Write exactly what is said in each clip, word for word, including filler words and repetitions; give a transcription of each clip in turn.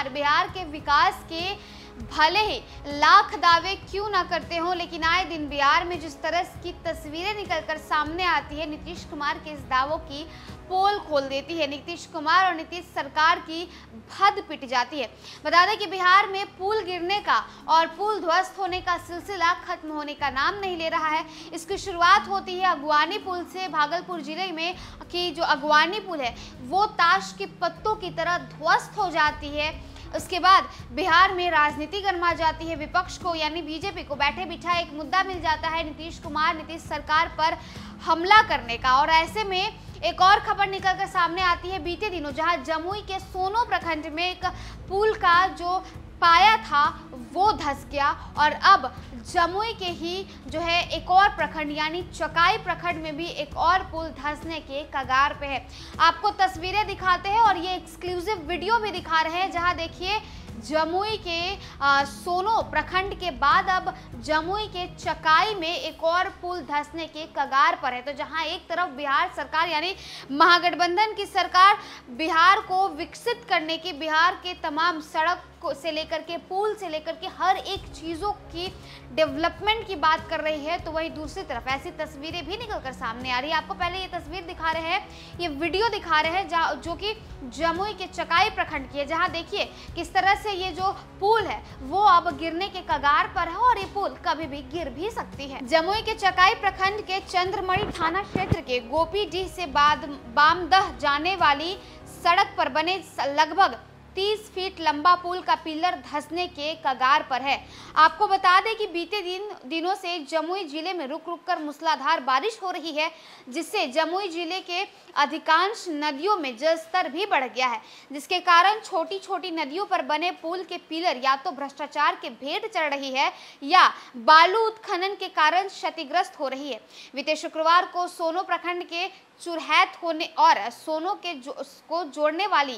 कुमार बिहार के विकास के भले ही लाख दावे क्यों ना करते हों, लेकिन आए दिन बिहार में जिस तरह की तस्वीरें निकलकर सामने आती है, नीतीश कुमार के इस दावों की पोल खोल देती है। नीतीश कुमार और नीतीश सरकार की भद पिट जाती है। बता दें कि बिहार में पुल गिरने का और पुल ध्वस्त होने का सिलसिला खत्म होने का नाम नहीं ले रहा है। इसकी शुरुआत होती है अगवानी पुल से। भागलपुर जिले में की जो अगवानी पुल है वो ताश के पत्तों की तरह ध्वस्त हो जाती है। उसके बाद बिहार में राजनीति गरमा जाती है। विपक्ष को यानी बीजेपी को बैठे बिठाए एक मुद्दा मिल जाता है नीतीश कुमार नीतीश सरकार पर हमला करने का। और ऐसे में एक और खबर निकलकर सामने आती है बीते दिनों, जहां जमुई के सोनो प्रखंड में एक पुल का जो पाया था वो धस गया और अब जमुई के ही जो है एक और प्रखंड यानी चकाई प्रखंड में भी एक और पुल धंसने के कगार पे है। आपको तस्वीरें दिखाते हैं और ये एक्सक्लूसिव वीडियो भी दिखा रहे हैं, जहां देखिए जमुई के आ, सोनो प्रखंड के बाद अब जमुई के चकाई में एक और पुल धंसने के कगार पर है। तो जहां एक तरफ बिहार सरकार यानी महागठबंधन की सरकार बिहार को विकसित करने की, बिहार के तमाम सड़क को से लेकर के पुल से लेकर के हर एक चीज़ों की डेवलपमेंट की बात कर रही है, तो वहीं दूसरी तरफ ऐसी तस्वीरें भी निकलकर सामने आ रही है। आपको पहले ये तस्वीर दिखा रहे हैं, ये वीडियो दिखा रहे हैं जो कि जमुई के चकाई प्रखंड की है, जहां देखिए किस तरह से ये जो पुल है वो अब गिरने के कगार पर है और ये पुल कभी भी गिर भी सकती है। जमुई के चकाई प्रखंड के चंद्रमणि थाना क्षेत्र के गोपीडीह से बाद बामदह जाने वाली सड़क पर बने लगभग तीस फीट लंबा पुल का पिलर धंसने के कगार पर है। आपको बता दें कि बीते दिन दिनों से जमुई जिले में रुक रुक कर मूसलाधार बारिश हो रही है, जिससे जमुई जिले के अधिकांश नदियों में जलस्तर भी बढ़ गया है, जिसके कारण छोटी छोटी नदियों पर बने पुल के पिलर या तो भ्रष्टाचार के भेंट चढ़ रही है या बालू उत्खनन के कारण क्षतिग्रस्त हो रही है। बीते शुक्रवार को सोनो प्रखंड के चुरहैत होने और सोनो के जो को जोड़ने वाली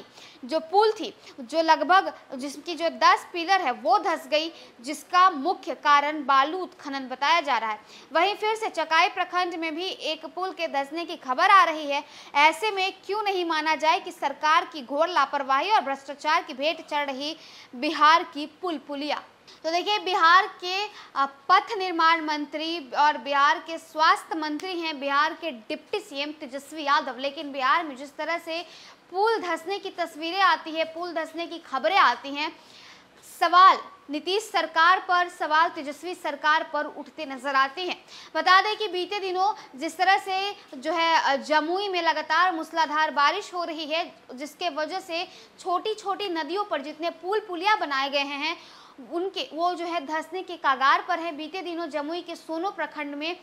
जो पुल थी, जो लगभग जिसकी जो दस पिलर है वो धंस गई, जिसका मुख्य कारण बालू उत्खनन बताया जा रहा है। वहीं फिर से चकाई प्रखंड में भी एक पुल के धंसने की खबर आ रही है। ऐसे में क्यों नहीं माना जाए कि सरकार की घोर लापरवाही और भ्रष्टाचार की भेंट चढ़ रही बिहार की पुल पुलिया। तो देखिए, बिहार के पथ निर्माण मंत्री और बिहार के स्वास्थ्य मंत्री हैं बिहार के डिप्टी सीएम तेजस्वी यादव, लेकिन बिहार में जिस तरह से पुल धंसने की तस्वीरें आती है, पुल धंसने की खबरें आती हैं, सवाल नीतीश सरकार पर, सवाल तेजस्वी सरकार पर उठते नजर आते हैं। बता दें कि बीते दिनों जिस तरह से जो है जमुई में लगातार मूसलाधार बारिश हो रही है, जिसके वजह से छोटी छोटी नदियों पर जितने पुल पुलिया बनाए गए हैं उनके वो जो है धंसने के कगार पर है। बीते दिनों जमुई के सोनो प्रखंड में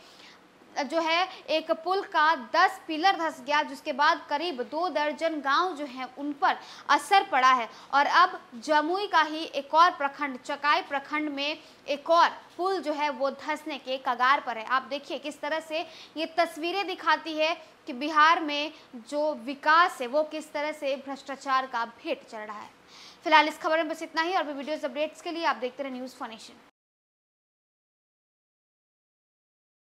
जो है एक पुल का दस पिलर धंस गया, जिसके बाद करीब दो दर्जन गांव जो है उन पर असर पड़ा है और अब जमुई का ही एक और प्रखंड चकाई प्रखंड में एक और पुल जो है वो धंसने के कगार पर है। आप देखिए किस तरह से ये तस्वीरें दिखाती है कि बिहार में जो विकास है वो किस तरह से भ्रष्टाचार का भेंट चढ़ रहा है। फिलहाल इस खबर में बस इतना ही और भी वीडियोस अपडेट्स के लिए आप देखते रहे न्यूज फॉर नेशन।